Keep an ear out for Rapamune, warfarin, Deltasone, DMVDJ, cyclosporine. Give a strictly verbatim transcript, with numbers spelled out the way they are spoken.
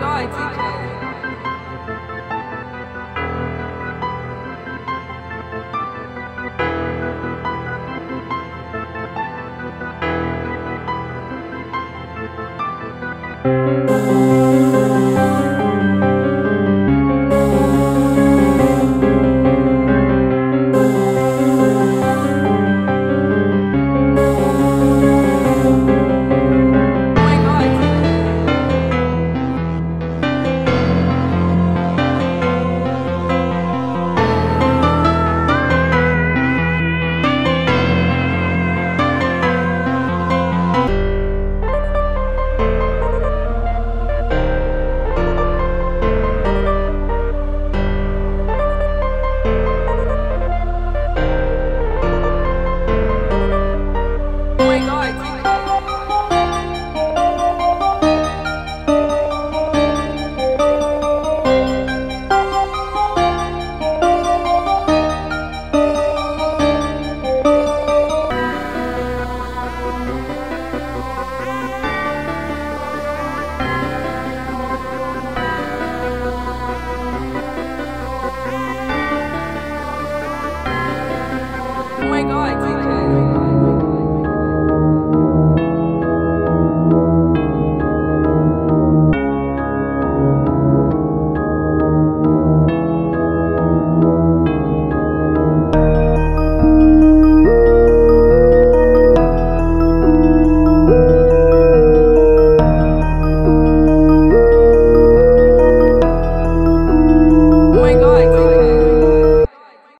Lord, D J. Oh my God.